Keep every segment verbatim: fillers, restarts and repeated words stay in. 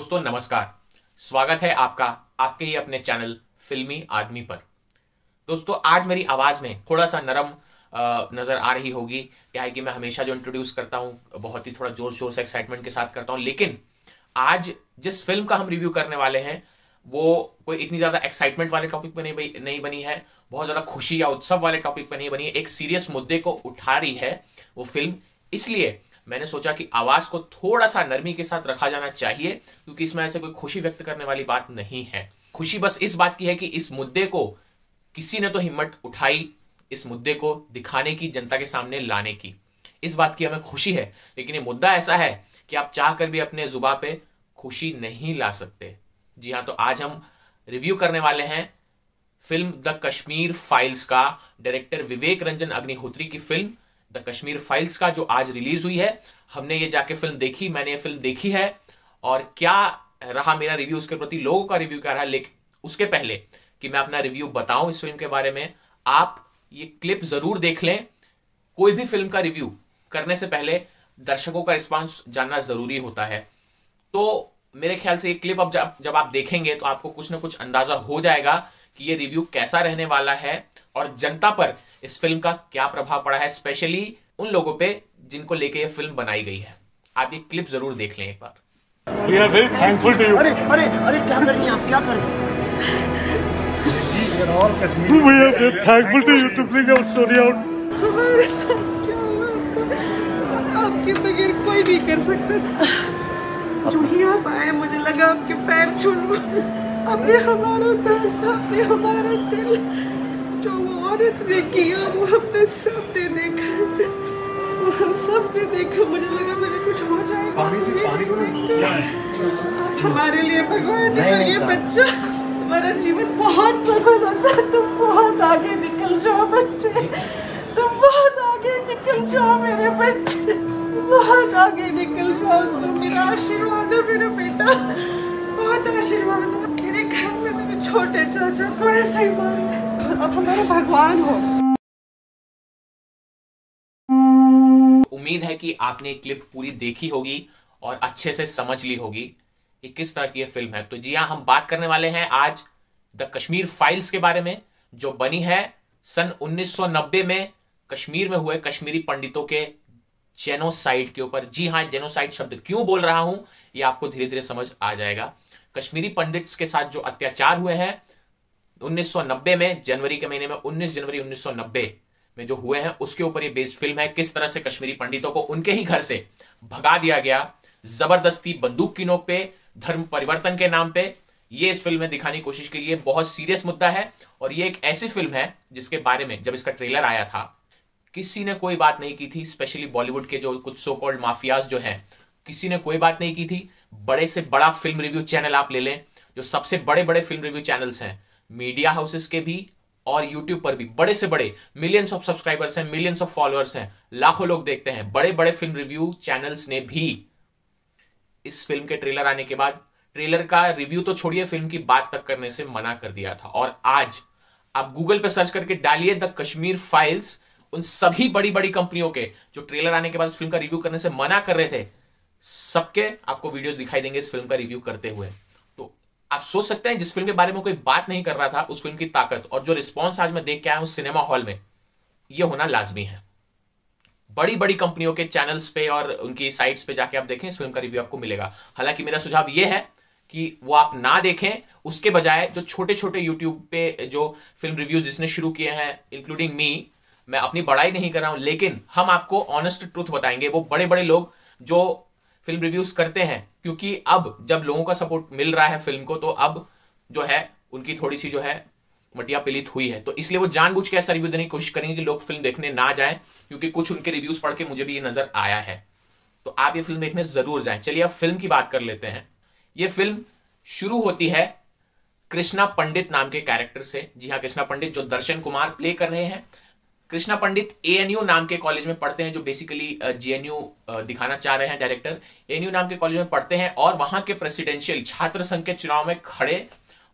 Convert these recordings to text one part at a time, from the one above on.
दोस्तों नमस्कार, स्वागत है आपका आपके ही अपने चैनल फिल्मी आदमी पर। दोस्तों आज मेरी आवाज में थोड़ा सा नरम आ, नजर आ रही होगी। क्या है कि मैं हमेशा जो इंट्रोड्यूस करता हूं बहुत ही थोड़ा जोर शोर से एक्साइटमेंट के साथ करता हूं, लेकिन आज जिस फिल्म का हम रिव्यू करने वाले हैं वो कोई इतनी ज्यादा एक्साइटमेंट वाले टॉपिक पर नहीं, नहीं बनी है, बहुत ज्यादा खुशी या उत्सव वाले टॉपिक पर नहीं बनी है, एक सीरियस मुद्दे को उठा रही है वो फिल्म। इसलिए मैंने सोचा कि आवाज को थोड़ा सा नरमी के साथ रखा जाना चाहिए, क्योंकि इसमें ऐसे कोई खुशी व्यक्त करने वाली बात नहीं है। खुशी बस इस बात की है कि इस मुद्दे को किसी ने तो हिम्मत उठाई, इस मुद्दे को दिखाने की, जनता के सामने लाने की, इस बात की हमें खुशी है। लेकिन ये मुद्दा ऐसा है कि आप चाह कर भी अपने जुबा पे खुशी नहीं ला सकते। जी हाँ, तो आज हम रिव्यू करने वाले हैं फिल्म द कश्मीर फाइल्स का, डायरेक्टर विवेक रंजन अग्निहोत्री की फिल्म द कश्मीर फाइल्स का, जो आज रिलीज हुई है। हमने ये जाके फिल्म देखी, मैंने ये फिल्म देखी है, और क्या रहा मेरा रिव्यू उसके प्रति, लोगों का रिव्यू क्या रहा। लेकिन उसके पहले कि मैं अपना रिव्यू बताऊं इस फिल्म के बारे में, आप ये क्लिप जरूर देख लें। कोई भी फिल्म का रिव्यू करने से पहले दर्शकों का रिस्पॉन्स जानना जरूरी होता है, तो मेरे ख्याल से ये क्लिप अब जब, जब आप देखेंगे तो आपको कुछ ना कुछ अंदाजा हो जाएगा कि ये रिव्यू कैसा रहने वाला है और जनता पर इस फिल्म का क्या प्रभाव पड़ा है, स्पेशली उन लोगों पे जिनको लेके ये फिल्म बनाई गई है। आप ये क्लिप जरूर देख लें एक बार। We are very thankful to you. अरे अरे अरे क्या कर रही हैं आप, क्या कर रही हैं? We are very thankful to you to bring our story out. हमारे साथ क्या हुआ, आपके बगैर कोई नहीं कर सकता था। जो ही आप आए मुझे लगा आपके पैर छू लूं, आपने हमारा पैर था, आपने हमारा दिल, जो वो औरत ने किया वो हमने सबने देखा, वो हम सबने देखा। मुझे लगा मुझे कुछ हो जाएगा, पानी से पानी को हमारे लिए भगवान ने, ये बच्चा तुम्हारा जीवन बहुत सफल हो जाए, तुम बहुत आगे निकल जाओ बच्चे, तुम बहुत आगे निकल जाओ मेरे बच्चे, बहुत आगे निकल जाओ, तुम मेरा आशीर्वाद हो मेरा बेटा, बहुत आशीर्वाद हो। मेरे घर में मेरे छोटे चाचा को ऐसा ही मारा, अब हमारा भगवान हो। उम्मीद है कि आपने क्लिप पूरी देखी होगी और अच्छे से समझ ली होगी कि किस तरह की ये फिल्म है। तो जी हाँ, हम बात करने वाले हैं आज द कश्मीर फाइल्स के बारे में, जो बनी है सन उन्नीस सौ नब्बे में कश्मीर में हुए कश्मीरी पंडितों के जेनोसाइड के ऊपर। जी हाँ, जेनोसाइड शब्द क्यों बोल रहा हूं ये आपको धीरे धीरे समझ आ जाएगा। कश्मीरी पंडित्स के साथ जो अत्याचार हुए हैं उन्नीस सौ नब्बे में, जनवरी के महीने में, उन्नीस जनवरी उन्नीस सौ नब्बे में जो हुए हैं उसके ऊपर ये बेस्ड फिल्म है। किस तरह से कश्मीरी पंडितों को उनके ही घर से भगा दिया गया, जबरदस्ती बंदूक की नोक पे, धर्म परिवर्तन के नाम पे, ये इस फिल्म में दिखाने की कोशिश की गई है। बहुत सीरियस मुद्दा है और ये एक ऐसी फिल्म है जिसके बारे में जब इसका ट्रेलर आया था किसी ने कोई बात नहीं की थी, स्पेशली बॉलीवुड के जो कुछ सो कॉल्ड माफियाज जो है किसी ने कोई बात नहीं की थी। बड़े से बड़ा फिल्म रिव्यू चैनल आप ले लें, जो सबसे बड़े बड़े फिल्म रिव्यू चैनल्स हैं, मीडिया हाउसेस के भी और यूट्यूब पर भी बड़े से बड़े, मिलियंस ऑफ सब्सक्राइबर्स हैं, मिलियंस ऑफ फॉलोअर्स हैं, लाखों लोग देखते हैं, बड़े बड़े फिल्म रिव्यू चैनल्स ने भी इस फिल्म के ट्रेलर आने के बाद, ट्रेलर का रिव्यू तो छोड़िए फिल्म की बात तक करने से मना कर दिया था। और आज आप गूगल पर सर्च करके डालिए द कश्मीर फाइल्स, उन सभी बड़ी बड़ी कंपनियों के जो ट्रेलर आने के बाद फिल्म का रिव्यू करने से मना कर रहे थे, सबके आपको वीडियोस दिखाई देंगे इस फिल्म का रिव्यू करते हुए। आप सोच सकते हैं जिस फिल्म के बारे में कोई बात नहीं कर रहा था उस फिल्म की ताकत, और जो रिस्पांस आज मैं देख के आया हूं सिनेमा हॉल में, ये होना लाजमी है। बड़ी बड़ी कंपनियों के चैनल्स पे और उनकी साइट्स पे जाके आप देखें, इस फिल्म का रिव्यू आपको मिलेगा। हालांकि मेरा सुझाव ये है कि वो आप ना देखें, उसके बजाय जो छोटे छोटे यूट्यूब पे जो फिल्म रिव्यूज जिसने शुरू किए हैं, इंक्लूडिंग मी, मैं अपनी बड़ाई नहीं कर रहा हूं, लेकिन हम आपको ऑनेस्ट ट्रूथ बताएंगे। वो बड़े बड़े लोग जो फिल्म रिव्यूज करते हैं, क्योंकि अब जब लोगों का सपोर्ट मिल रहा है फिल्म को, तो अब जो है उनकी थोड़ी सी जो है मटिया पलीत हुई है, तो इसलिए वो जानबूझ के ऐसा रिव्यू देने की कोशिश करेंगे कि लोग फिल्म देखने ना जाएं, क्योंकि कुछ उनके रिव्यूज पढ़ के मुझे भी ये नजर आया है। तो आप ये फिल्म देखने जरूर जाएं। चलिए अब फिल्म की बात कर लेते हैं। ये फिल्म शुरू होती है कृष्णा पंडित नाम के कैरेक्टर से। जी हाँ, कृष्णा पंडित जो दर्शन कुमार प्ले कर रहे हैं। Krishna Pandit A N U नाम के कॉलेज में पढ़ते हैं, जो बेसिकली जे एन यू दिखाना चाह रहे हैं डायरेक्टर। ए एन यू नाम के कॉलेज में पढ़ते हैं और वहां के प्रेसिडेंशियल छात्र संघ के चुनाव में खड़े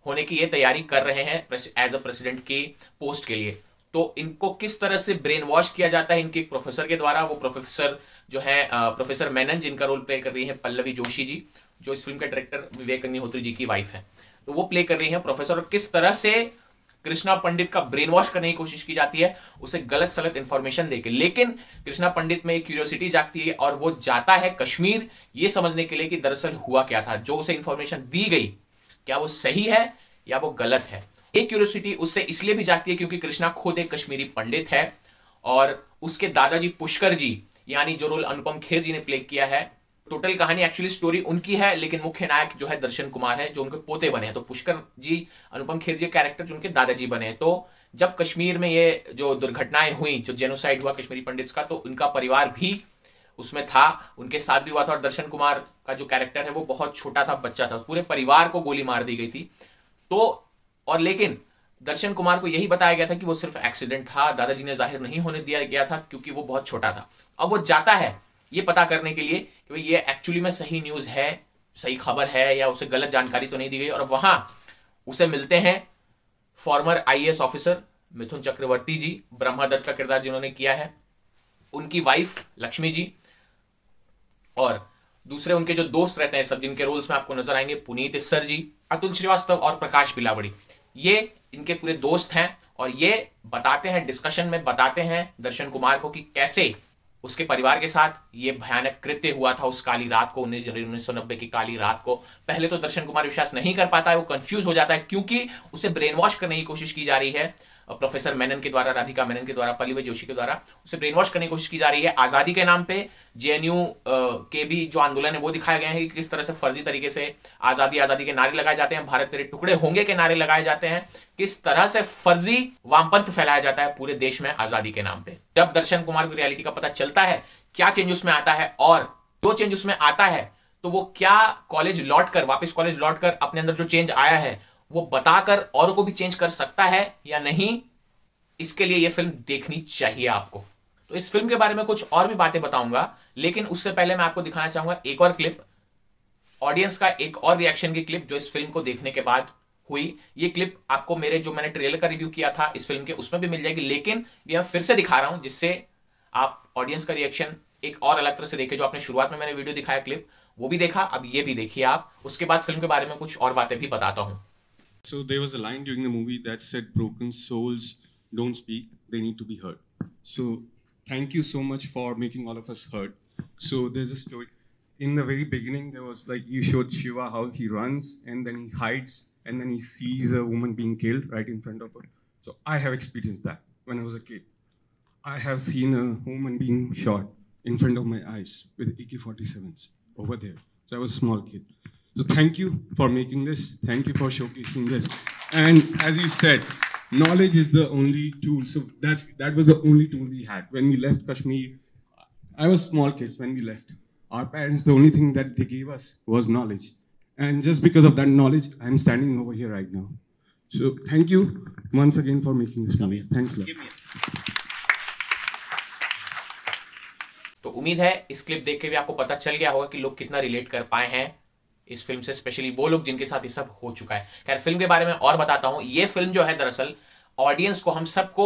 होने की ये तैयारी कर रहे हैं एज अ प्रेसिडेंट की पोस्ट के लिए। तो इनको किस तरह से ब्रेन वॉश किया जाता है इनके एक प्रोफेसर के द्वारा। वो प्रोफेसर जो है, प्रोफेसर मेनन, जिनका रोल प्ले कर रही है पल्लवी जोशी जी, जो इस फिल्म के डायरेक्टर विवेक अग्निहोत्री जी की वाइफ है, तो वो प्ले कर रही है प्रोफेसर। और किस तरह से कृष्णा पंडित का ब्रेन वॉश करने की कोशिश की जाती है, उसे गलत सलत इंफॉर्मेशन देके। लेकिन कृष्णा पंडित में एक क्यूरियोसिटी जागती है और वो जाता है कश्मीर ये समझने के लिए कि दरअसल हुआ क्या था, जो उसे इंफॉर्मेशन दी गई क्या वो सही है या वो गलत है। एक क्यूरियोसिटी उससे इसलिए भी जागती है क्योंकि कृष्णा खुद एक कश्मीरी पंडित है और उसके दादाजी पुष्कर जी, यानी जो रोल अनुपम खेर जी ने प्ले किया है, टोटल कहानी एक्चुअली स्टोरी उनकी है, लेकिन मुख्य नायक जो है दर्शन कुमार है, जो उनके पोते बने हैं। तो पुष्कर जी, अनुपम खेर जी कैरेक्टर जो उनके दादाजी बने हैं। तो जब कश्मीर में ये जो दुर्घटनाएं हुई, जो जेनोसाइड हुआ कश्मीरी पंडित्स का, तो उनका परिवार भी उसमें था, उनके साथ भी हुआ था। और दर्शन कुमार का जो कैरेक्टर है वो बहुत छोटा था, बच्चा था, पूरे परिवार को गोली मार दी गई थी। तो और लेकिन दर्शन कुमार को यही बताया गया था कि वो सिर्फ एक्सीडेंट था, दादाजी ने जाहिर नहीं होने दिया गया था क्योंकि वो बहुत छोटा था। अब वो जाता है ये पता करने के लिए कि भाई ये एक्चुअली में सही न्यूज़ है, सही खबर है, या उसे गलत जानकारी तो नहीं दी गई। और वहां उसे मिलते हैं former I A S officer Mithun Chakraborty ji, Brahma Dutt का किरदार जिन्होंने किया है, उनकी वाइफ लक्ष्मी जी, और दूसरे उनके जो दोस्त रहते हैं सब, जिनके रोल्स में आपको नजर आएंगे पुनीत इस्सर जी, अतुल श्रीवास्तव और प्रकाश बिलावड़ी। ये इनके पूरे दोस्त हैं और ये बताते हैं, डिस्कशन में बताते हैं दर्शन कुमार को कि कैसे उसके परिवार के साथ ये भयानक कृत्य हुआ था उस काली रात को, उन्नीस जनवरी उन्नीस सौ नब्बे की काली रात को। पहले तो दर्शन कुमार विश्वास नहीं कर पाता है, वो कंफ्यूज हो जाता है क्योंकि उसे ब्रेन वॉश करने की कोशिश की जा रही है प्रोफेसर मेनन के द्वारा, राधिका मेनन के द्वारा, पल्लवी जोशी के द्वारा उसे ब्रेन वॉश करने की कोशिश की जा रही है। आजादी के नाम पे जे एन यू के भी जो आंदोलन है वो दिखाया गया है कि किस तरह से फर्जी तरीके से आजादी आजादी के नारे लगाए जाते हैं, भारत तेरे टुकड़े होंगे के नारे लगाए जाते हैं, किस तरह से फर्जी वामपंथ फैलाया जाता है पूरे देश में आजादी के नाम पे। जब दर्शन कुमार को रियलिटी का पता चलता है, क्या चेंज उसमें आता है, और जो चेंज उसमें आता है तो वो क्या कॉलेज लौट कर वापिस कॉलेज लौट कर अपने अंदर जो चेंज आया है वो बताकर और को भी चेंज कर सकता है या नहीं, इसके लिए ये फिल्म देखनी चाहिए आपको। तो इस फिल्म के बारे में कुछ और भी बातें बताऊंगा, लेकिन उससे पहले मैं आपको दिखाना चाहूंगा एक और क्लिप, ऑडियंस का एक और रिएक्शन की क्लिप जो इस फिल्म को देखने के बाद हुई। ये क्लिप आपको मेरे जो मैंने ट्रेलर का रिव्यू किया था इस फिल्म के, उसमें भी मिल जाएगी, लेकिन यह फिर से दिखा रहा हूं जिससे आप ऑडियंस का रिएक्शन एक और अलग तरह से देखे। जो आपने शुरुआत में मैंने वीडियो दिखाया क्लिप, वो भी देखा, अब ये भी देखिए आप, उसके बाद फिल्म के बारे में कुछ और बातें भी बताता हूं। So there was a line during the movie that said, broken souls don't speak, they need to be heard. So thank you so much for making all of us heard. So there's a story. In the very beginning, there was like, you showed Shiva how he runs and then he hides and then he sees a woman being killed right in front of her. So I have experienced that when I was a kid. I have seen a woman being shot in front of my eyes with A K forty-sevens over there. So I was a small kid. So thank you for making this. Thank you for showcasing this. And as you said, knowledge is the only tool. So that's that was the only tool we had when we left Kashmir. I was small kids when we left. Our parents, the only thing that they gave us was knowledge. And just because of that knowledge, I'm standing over here right now. So thank you once again for making this movie. Thanks a lot. तो उम्मीद है इस clip देख के भी आपको पता चल गया होगा कि लोग कितना रिलेट कर पाए हैं इस फिल्म से, स्पेशली वो लोग जिनके साथ ये सब हो चुका है। खैर, फिल्म के बारे में और बताता हूं। ये फिल्म जो है दरअसल ऑडियंस को, हम सबको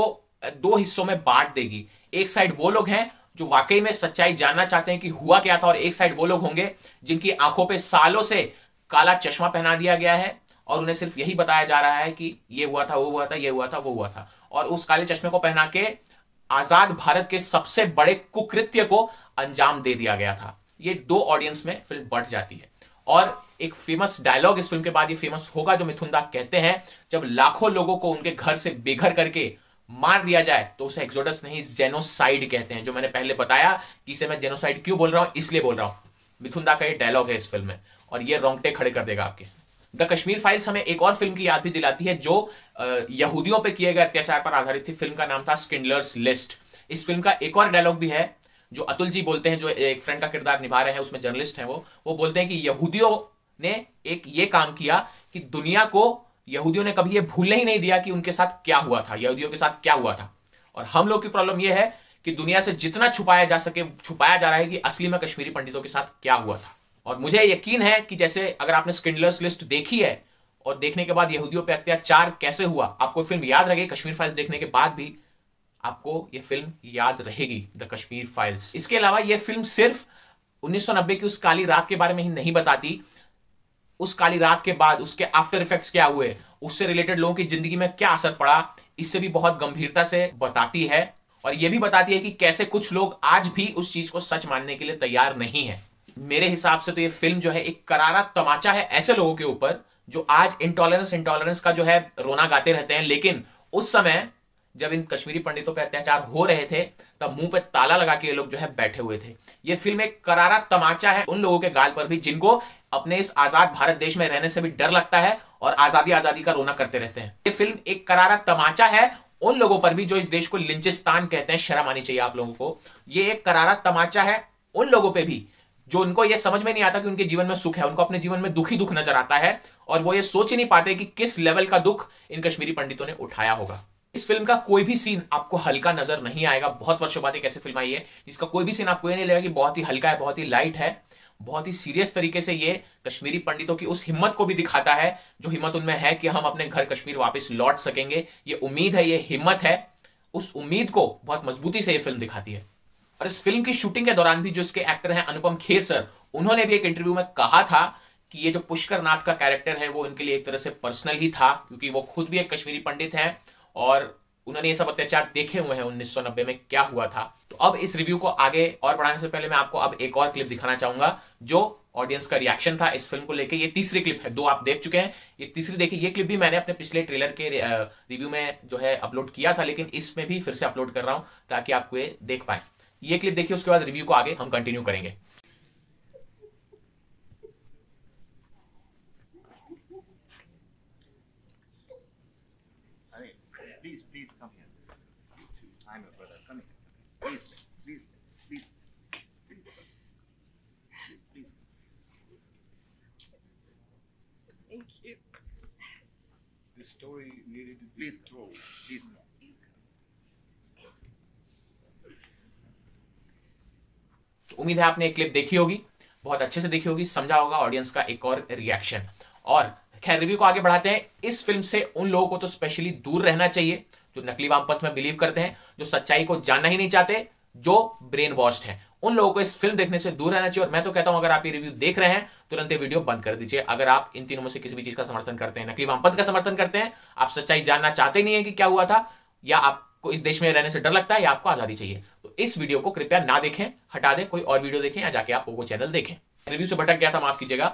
दो हिस्सों में बांट देगी। एक साइड वो लोग हैं जो वाकई में सच्चाई जानना चाहते हैं कि हुआ क्या था, और एक साइड वो लोग होंगे जिनकी आंखों पे सालों से काला चश्मा पहना दिया गया है और उन्हें सिर्फ यही बताया जा रहा है कि ये हुआ था, वो हुआ था, ये हुआ था, वो हुआ था। और उस काले चश्मे को पहना के आजाद भारत के सबसे बड़े कुकृत्य को अंजाम दे दिया गया था। ये दो ऑडियंस में फिल्म बढ़ जाती है। और एक फेमस डायलॉग इस फिल्म के बाद ये फेमस होगा जो मिथुन दा कहते हैं, जब लाखों लोगों को उनके घर से बेघर करके मार दिया जाए तो उसे एक्सोडस नहीं, जेनोसाइड कहते हैं। जो मैंने पहले बताया कि इसे मैं जेनोसाइड क्यों बोल रहा हूं, इसलिए बोल रहा हूं, मिथुन दा का ये डायलॉग है इस फिल्म में, और ये रोंगटे खड़े कर देगा आपके। द कश्मीर फाइल्स हमें एक और फिल्म की याद भी दिलाती है जो यहूदियों पर किए गए अत्याचार पर आधारित थी। फिल्म का नाम था स्किंडलर्स लिस्ट। इस फिल्म का एक और डायलॉग भी है जो अतुल जी बोलते हैं, जो एक फ्रेंड का किरदार निभा रहे हैं, उसमें जर्नलिस्ट हैं वो वो बोलते हैं कि यहूदियों ने एक ये काम किया कि दुनिया को, यहूदियों ने कभी ये भूलने ही नहीं दिया कि उनके साथ क्या हुआ था, यहूदियों के साथ क्या हुआ था। और हम लोग की प्रॉब्लम ये है कि दुनिया से जितना छुपाया जा सके छुपाया जा रहा है कि असली में कश्मीरी पंडितों के साथ क्या हुआ था। और मुझे यकीन है कि जैसे अगर आपने स्किंडलर्स लिस्ट देखी है और देखने के बाद यहूदियों पर अत्याचार कैसे हुआ आपको फिल्म याद रहेगी, कश्मीर फाइल्स देखने के बाद भी आपको ये फिल्म याद रहेगी, द कश्मीर फाइल्स। इसके अलावा ये फिल्म सिर्फ उन्नीस सौ नब्बे की उस काली रात के बारे में ही नहीं बताती, उस काली रात के बाद उसके आफ्टर इफेक्ट्स क्या हुए, उससे रिलेटेड लोगों की जिंदगी में क्या असर पड़ा, इससे भी बहुत गंभीरता से बताती है और यह भी बताती है कि कैसे कुछ लोग आज भी उस चीज को सच मानने के लिए तैयार नहीं है। मेरे हिसाब से तो ये फिल्म जो है एक करारा तमाचा है ऐसे लोगों के ऊपर जो आज इंटॉलरेंस इंटॉलरेंस का जो है रोना गाते रहते हैं, लेकिन उस समय जब इन कश्मीरी पंडितों पर अत्याचार हो रहे थे तब मुंह पे ताला लगा के ये लोग जो है बैठे हुए थे। ये फिल्म एक करारा तमाचा है उन लोगों के गाल पर भी जिनको अपने इस आजाद भारत देश में रहने से भी डर लगता है और आजादी आजादी का रोना करते रहते हैं। ये फिल्म एक करारा तमाचा है उन लोगों पर भी जो इस देश को लिंचिस्तान कहते हैं, शर्म आनी चाहिए आप लोगों को। ये एक करारा तमाचा है उन लोगों पर भी जो उनको यह समझ में नहीं आता कि उनके जीवन में सुख है, उनको अपने जीवन में दुख ही दुख नजर आता है और वो ये सोच ही नहीं पाते कि किस लेवल का दुख इन कश्मीरी पंडितों ने उठाया होगा। इस फिल्म का कोई भी सीन आपको हल्का नजर नहीं आएगा। बहुत वर्षों बाद एक ऐसी फिल्म आई है जिसका कोई भी सीन आपको ये नहीं लगेगा कि बहुत ही हल्का है, बहुत ही लाइट है। बहुत ही सीरियस तरीके से ये कश्मीरी पंडितों की उस हिम्मत को भी दिखाता है जो हिम्मत उनमें है कि हम अपने घर कश्मीर वापस लौट सकेंगे। ये उम्मीद है, ये हिम्मत है, उस उम्मीद को बहुत मजबूती से यह फिल्म दिखाती है। और इस फिल्म की शूटिंग के दौरान भी जो इसके एक्टर हैं अनुपम खेर सर, उन्होंने भी एक इंटरव्यू में कहा था कि ये जो पुष्कर नाथ का कैरेक्टर है वो उनके लिए एक तरह से पर्सनल ही था क्योंकि वो खुद भी एक कश्मीरी पंडित हैं और उन्होंने ये सब अत्याचार देखे हुए हैं उन्नीस सौ नब्बे में क्या हुआ था। तो अब इस रिव्यू को आगे और बढ़ाने से पहले मैं आपको अब एक और क्लिप दिखाना चाहूंगा जो ऑडियंस का रिएक्शन था इस फिल्म को लेकर। ये तीसरी क्लिप है, दो आप देख चुके हैं, ये तीसरी देखिए। ये क्लिप भी मैंने अपने पिछले ट्रेलर के रिव्यू में जो है अपलोड किया था लेकिन इसमें भी फिर से अपलोड कर रहा हूं ताकि आपको ये देख पाए। ये क्लिप देखिए, उसके बाद रिव्यू को आगे हम कंटिन्यू करेंगे। अरे please please come here, I am your brother, come here, please please please please please, thank you, the story needed to please throw please. उम्मीद है आपने एक क्लिप देखी होगी, बहुत अच्छे से देखी होगी, समझा होगा ऑडियंस का एक और रिएक्शन। और खैर रिव्यू को आगे बढ़ाते हैं। इस फिल्म से उन लोगों को तो स्पेशली दूर रहना चाहिए जो नकली वामपंथ में बिलीव करते हैं, जो सच्चाई को जानना ही नहीं चाहते, जो ब्रेन वॉश्ड हैं, उन लोगों को इस फिल्म देखने से दूर रहना चाहिए। और मैं तो कहता हूं अगर आप ये रिव्यू देख रहे हैं तुरंत ये वीडियो बंद कर दीजिए। अगर आप इन तीनों में से किसी भी चीज का समर्थन करते हैं, नकली वामपंथ का समर्थन करते हैं, आप सच्चाई जानना चाहते नहीं है कि क्या हुआ था, या आपको इस देश में रहने से डर लगता है, या आपको आजादी चाहिए, इस वीडियो को कृपया ना देखें, हटा दें, कोई और वीडियो देखें या जाके आप वो चैनल देखें। रिव्यू से भटक गया था, माफ कीजिएगा।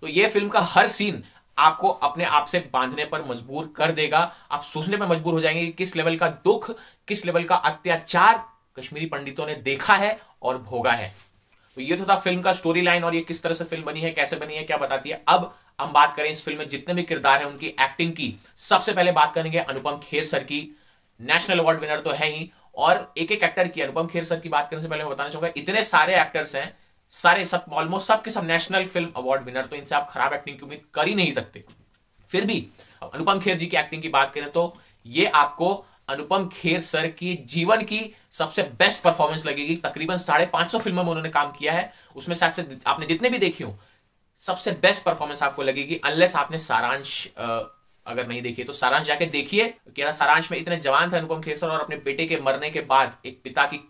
तो ये फिल्म का हर सीन आपको अपने आप से बांधने पर मजबूर कर देगा। आप सोचने पर मजबूर हो जाएंगे कि किस लेवल का दुख, किस लेवल का अत्याचार कश्मीरी पंडितों ने देखा है और भोगा है। तो ये तो था फिल्म का स्टोरी लाइन और ये किस तरह से फिल्म बनी है, कैसे बनी है, क्या बताती है। अब हम बात करें इस फिल्म में जितने भी किरदार हैं उनकी एक्टिंग की। सबसे पहले बात करेंगे अनुपम खेर सर की। नेशनल अवार्ड विनर तो है ही, और एक एक एक्टर की, अनुपम खेर सर की बात करने से पहले मैं बताना चाहूंगा इतने सारे एक्टर्स हैं, सारे सब ऑलमोस्ट सब के सब नेशनल फिल्म अवार्ड विनर, तो इनसे आप खराब एक्टिंग की उम्मीद कर ही नहीं सकते। फिर भी अनुपम खेर जी की एक्टिंग की बात करें तो ये आपको अनुपम खेर सर की जीवन की सबसे बेस्ट परफॉर्मेंस लगेगी। तकरीबन साढ़े पांच सौ फिल्मों में उन्होंने काम किया है, उसमें से आपने जितने भी देखी हो सबसे बेस्ट परफॉर्मेंस आपको लगेगी। अनलेस आपने सारांश अगर नहीं देखिए तो सारांश जाके देखिए। क्या सारांश में इतने जवान थे अनुपम खेर सर और अपने बेटे के मरने के बाद एक पिता की आ,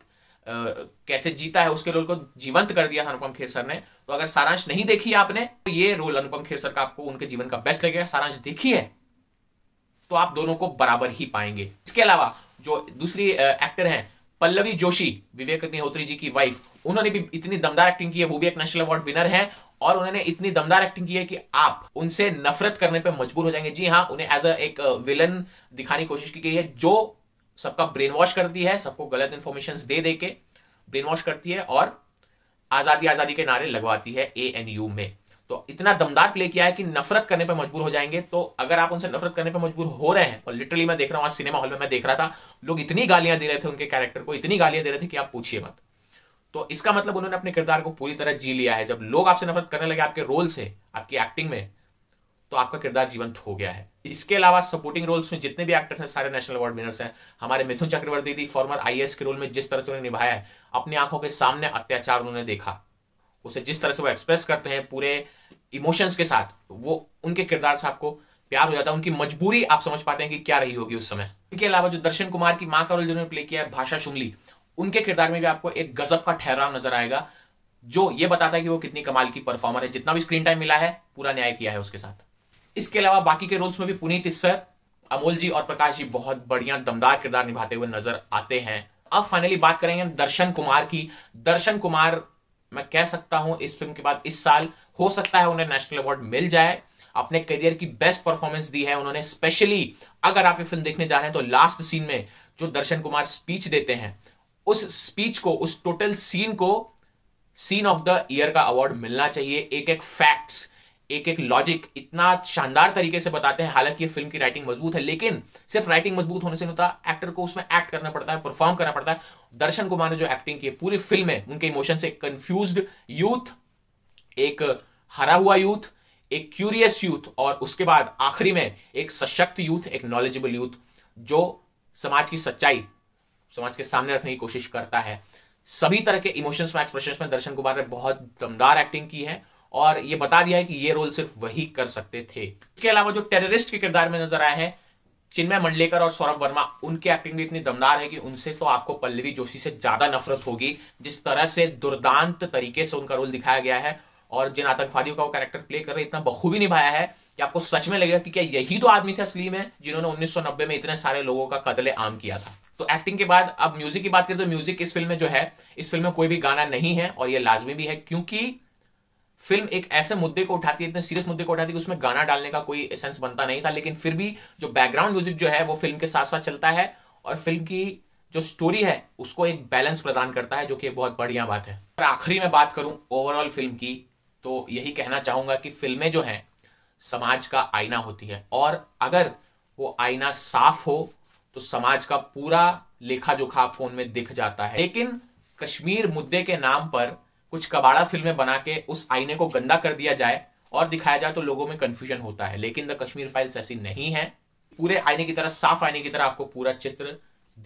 कैसे जीता है उसके रोल को जीवंत कर दिया था अनुपम खेर सर ने। तो अगर सारांश नहीं देखी आपने तो ये रोल अनुपम खेर सर का आपको उनके जीवन का बेस्ट लगेगा। सारांश देखी है तो आप दोनों को बराबर ही पाएंगे। इसके अलावा जो दूसरी एक्टर है पल्लवी जोशी, विवेक अग्निहोत्री जी की वाइफ, उन्होंने भी इतनी दमदार एक्टिंग की है। वो भी एक नेशनल अवार्ड विनर है और उन्होंने इतनी दमदार एक्टिंग की है कि आप उनसे नफरत करने पे मजबूर हो जाएंगे। जी हाँ, उन्हें एज अ एक विलन दिखाने की कोशिश की गई है जो सबका ब्रेन वॉश करती है, सबको गलत इंफॉर्मेशन दे दे के ब्रेन वॉश करती है और आजादी आजादी के नारे लगवाती है ए एन यू में। तो इतना दमदार प्ले किया है कि नफरत करने पर मजबूर हो जाएंगे। तो अगर आप उनसे नफरत करने पर मजबूर हो रहे हैं, और लिटरली मैं देख रहा हूं आज सिनेमा हॉल में मैं देख रहा था लोग इतनी गालियां दे रहे थे उनके कैरेक्टर को, इतनी गालियां दे रहे थे कि आप पूछिए मत। तो इसका मतलब उन्होंने अपने किरदार को पूरी तरह जी लिया है। जब लोग आपसे नफरत करने लगे आपके रोल से, आपकी एक्टिंग में, तो आपका किरदार जीवंत हो गया है। इसके अलावा सपोर्टिंग रोल्स में जितने भी एक्टर्स हैं सारे नेशनल अवार्ड विनर्स हैं। हमारे मिथुन चक्रवर्ती दी फॉर्मर आई ए एस के रोल में जिस तरह से उन्होंने निभाया है, अपनी आंखों के सामने अत्याचार उन्होंने देखा, उसे जिस तरह से वो एक्सप्रेस करते हैं पूरे इमोशंस के साथ, वो उनके किरदार से आपको प्यार हो जाता है। उनकी मजबूरी आप समझ पाते हैं कि क्या रही होगी उस समय। इसके अलावा जो दर्शन कुमार की मां का रोल जिन्होंने प्ले किया है भाषा सुम्बली, उनके किरदार में भी आपको एक गजब का ठहराव नजर आएगा। जो ये बताता है कि वो कितनी कमाल की परफॉर्मर है। जितना भी स्क्रीन टाइम मिला है पूरा न्याय किया है उसके साथ। इसके अलावा बाकी के रोल्स में भी पुनीत इस्सर, अमोल जी और प्रकाश जी बहुत बढ़िया दमदार किरदार निभाते हुए नजर आते हैं। अब फाइनली बात करेंगे दर्शन कुमार की। दर्शन कुमार मैं कह सकता हूं इस फिल्म के बाद इस साल हो सकता है उन्हें नेशनल अवार्ड मिल जाए। अपने करियर की बेस्ट परफॉर्मेंस दी है उन्होंने। स्पेशली अगर आप ये फिल्म देखने जा रहे हैं तो लास्ट सीन में जो दर्शन कुमार स्पीच देते हैं, उस स्पीच को, उस टोटल सीन को सीन ऑफ द ईयर का अवार्ड मिलना चाहिए। एक एक फैक्ट्स, एक एक लॉजिक इतना शानदार तरीके से बताते हैं। हालांकि ये फिल्म की राइटिंग मजबूत है, लेकिन सिर्फ राइटिंग मजबूत होने से नहीं होता, एक्टर को उसमें एक्ट करना पड़ता है, परफॉर्म करना पड़ता है। दर्शन कुमार ने जो एक्टिंग की है पूरी फिल्म में, उनके इमोशन से कंफ्यूज्ड यूथ, एक हरा हुआ यूथ, एक क्यूरियस यूथ और उसके बाद आखिरी में एक सशक्त यूथ, एक नॉलेजेबल यूथ जो समाज की सच्चाई समाज के सामने रखने की कोशिश करता है। सभी तरह के इमोशंस में, एक्सप्रेशंस में दर्शन कुमार ने बहुत दमदार एक्टिंग की है और ये बता दिया है कि ये रोल सिर्फ वही कर सकते थे। इसके अलावा जो टेररिस्ट के किरदार में नजर आए हैं चिन्मय मंडलेकर और सौरभ वर्मा, उनकी एक्टिंग भी इतनी दमदार है कि उनसे तो आपको पल्लवी जोशी से ज्यादा नफरत होगी। जिस तरह से दुर्दांत तरीके से उनका रोल दिखाया गया है और जिन आतंकवादियों का वो कैरेक्टर प्ले कर रहे इतना बखूबी निभाया है कि आपको सच में लगेगा कि क्या यही तो आदमी थे असली में जिन्होंने उन्नीस सौ नब्बे में इतने सारे लोगों का कत्ले आम किया था। तो एक्टिंग के बाद अब म्यूजिक की बात करें तो म्यूजिक इस फिल्म में जो है, इस फिल्म में कोई भी गाना नहीं है और यह लाजमी भी है क्योंकि फिल्म एक ऐसे मुद्दे को उठाती है, इतने सीरियस मुद्दे को उठाती है कि उसमें गाना डालने का कोई सेंस बनता नहीं था। लेकिन फिर भी जो बैकग्राउंड म्यूजिक जो है वो फिल्म के साथ साथ चलता है और फिल्म की जो स्टोरी है उसको एक बैलेंस प्रदान करता है, जो कि बहुत बढ़िया बात है। और आखिरी में बात करूं ओवरऑल फिल्म की तो यही कहना चाहूंगा कि फिल्में जो हैं समाज का आईना होती है और अगर वो आईना साफ हो तो समाज का पूरा लेखा जोखा फोन में दिख जाता है। लेकिन कश्मीर मुद्दे के नाम पर कुछ कबाड़ा फिल्में बना के उस आईने को गंदा कर दिया जाए और दिखाया जाए तो लोगों में कंफ्यूजन होता है। लेकिन द कश्मीर फाइल्स ऐसी नहीं है, पूरे आईने की तरह, साफ आईने की तरह आपको पूरा चित्र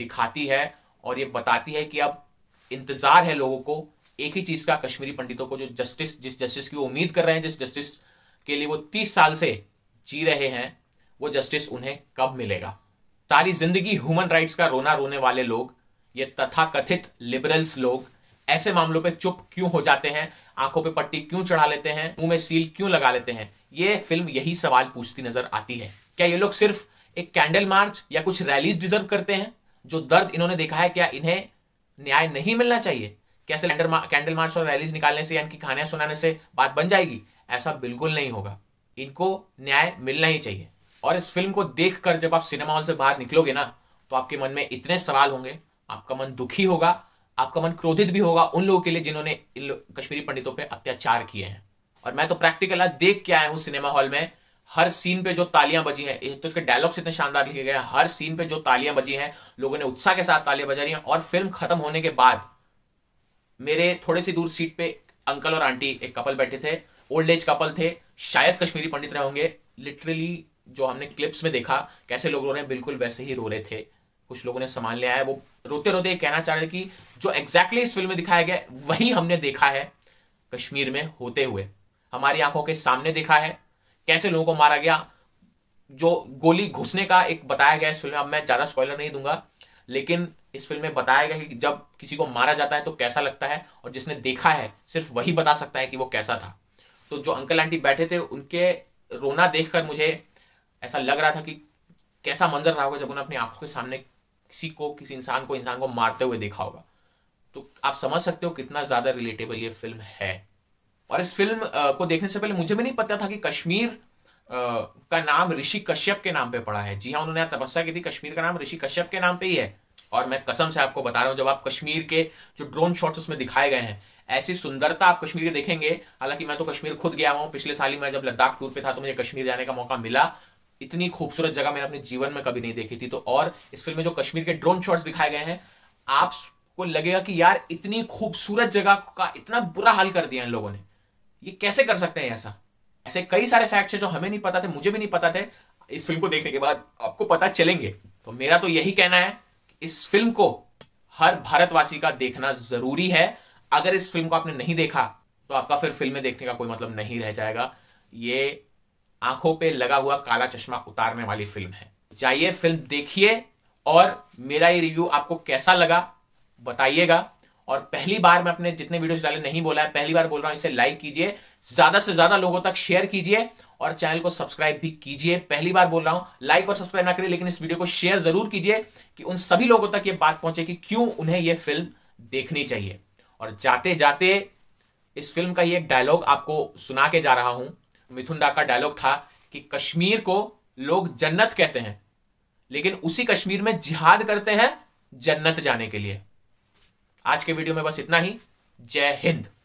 दिखाती है और ये बताती है कि अब इंतजार है लोगों को एक ही चीज का, कश्मीरी पंडितों को जो जस्टिस, जिस जस्टिस की वो उम्मीद कर रहे हैं, जिस जस्टिस के लिए वो तीस साल से जी रहे हैं, वो जस्टिस उन्हें कब मिलेगा। सारी जिंदगी ह्यूमन राइट्स का रोना रोने वाले लोग, ये तथाकथित लिबरल्स लोग ऐसे मामलों पे चुप क्यों हो जाते हैं, आंखों पे पट्टी क्यों चढ़ा लेते हैं, मुंह में सील क्यों लगा लेते हैं। ये फिल्म यही सवाल पूछती नजर आती है। क्या ये लोग सिर्फ एक कैंडल मार्च या कुछ रैलीज डिजर्व करते हैं? जो दर्द इन्होंने देखा है क्या इन्हें न्याय नहीं मिलना चाहिए? कैसे कैंडल मार्च और रैलीज निकालने से या इनकी कहानियां सुनाने से बात बन जाएगी? ऐसा बिल्कुल नहीं होगा, इनको न्याय मिलना ही चाहिए। और इस फिल्म को देखकर जब आप सिनेमा हॉल से बाहर निकलोगे ना तो आपके मन में इतने सवाल होंगे, आपका मन दुखी होगा, आपका मन क्रोधित भी होगा उन लोगों के लिए जिन्होंने कश्मीरी पंडितों पे अत्याचार किए हैं। और मैं तो प्रैक्टिकल आज देख के आया हूं सिनेमा हॉल में, हर सीन पे जो तालियां बजी हैं, तो उसके डायलॉग्स इतने शानदार लिखे गए हैं, हर सीन पे जो तालियां बजी हैं लोगों ने उत्साह के साथ तालियां बजा रही हैं। और फिल्म खत्म होने के बाद मेरे थोड़े सी दूर सीट पे अंकल और आंटी, एक कपल बैठे थे, ओल्ड एज कपल थे, शायद कश्मीरी पंडित रहे होंगे। लिटरली जो हमने क्लिप्स में देखा कैसे लोग रो रहे हैं, बिल्कुल वैसे ही रो रहे थे। कुछ लोगों ने संभाल लिया है, वो रोते रोते कहना चाह रहे कि जो एग्जैक्टली इस फिल्म में दिखाया गया वही हमने देखा है कश्मीर में होते हुए, हमारी आंखों के सामने देखा है कैसे लोगों को मारा गया। जो गोली घुसने का एक बताया गया इस फिल्म में, अब मैं ज्यादा स्पॉइलर नहीं दूंगा, लेकिन इस फिल्म में बताया गया कि जब किसी को मारा जाता है तो कैसा लगता है और जिसने देखा है सिर्फ वही बता सकता है कि वो कैसा था। तो जो अंकल आंटी बैठे थे उनके रोना देखकर मुझे ऐसा लग रहा था कि कैसा मंजर रहा होगा जब उन्हें अपनी आंखों के सामने किसी को, किसी इंसान को इंसान को मारते हुए देखा होगा। तो आप समझ सकते हो कितना ज्यादा रिलेटेबल ये फिल्म है। और इस फिल्म को देखने से पहले मुझे भी नहीं पता था कि कश्मीर का नाम ऋषि कश्यप के नाम पे पड़ा है। जी हाँ, उन्होंने तपस्या की थी, कश्मीर का नाम ऋषि कश्यप के नाम पे ही है। और मैं कसम से आपको बता रहा हूँ, जब आप कश्मीर के जो ड्रोन शॉट्स उसमें दिखाए गए हैं, ऐसी सुंदरता आप कश्मीर के देखेंगे। हालांकि मैं तो कश्मीर खुद गया हूँ, पिछले साल ही मैं जब लद्दाख टूर पे था तो मुझे कश्मीर जाने का मौका मिला। इतनी खूबसूरत जगह मैंने अपने जीवन में कभी नहीं देखी थी। तो और इस फिल्म में जो कश्मीर के ड्रोन शॉट्स दिखाए गए हैं, आपको लगेगा कि यार इतनी खूबसूरत जगह का इतना बुरा हाल कर दिया इन लोगों ने, ये कैसे कर सकते हैं ऐसा। ऐसे कई सारे फैक्ट्स हैं जो हमें नहीं पता थे, मुझे भी नहीं पता थे, इस फिल्म को देखने के बाद आपको पता चलेंगे। तो मेरा तो यही कहना है कि इस फिल्म को हर भारतवासी का देखना जरूरी है। अगर इस फिल्म को आपने नहीं देखा तो आपका फिर फिल्में देखने का कोई मतलब नहीं रह जाएगा। ये आंखों पे लगा हुआ काला चश्मा उतारने वाली फिल्म है। जाइए फिल्म देखिए और मेरा ये रिव्यू आपको कैसा लगा बताइएगा। और पहली बार मैं अपने जितने वीडियोस डाले नहीं बोला है, पहली बार बोल रहा हूं, इसे लाइक कीजिए, ज्यादा से ज्यादा लोगों तक शेयर कीजिए और चैनल को सब्सक्राइब भी कीजिए। पहली बार बोल रहा हूं, लाइक और सब्सक्राइब ना करिए, लेकिन इस वीडियो को शेयर जरूर कीजिए कि उन सभी लोगों तक ये बात पहुंचे कि क्यों उन्हें यह फिल्म देखनी चाहिए। और जाते जाते इस फिल्म का ही एक डायलॉग आपको सुना के जा रहा हूं। मिथुन दा का डायलॉग था कि कश्मीर को लोग जन्नत कहते हैं, लेकिन उसी कश्मीर में जिहाद करते हैं जन्नत जाने के लिए। आज के वीडियो में बस इतना ही। जय हिंद।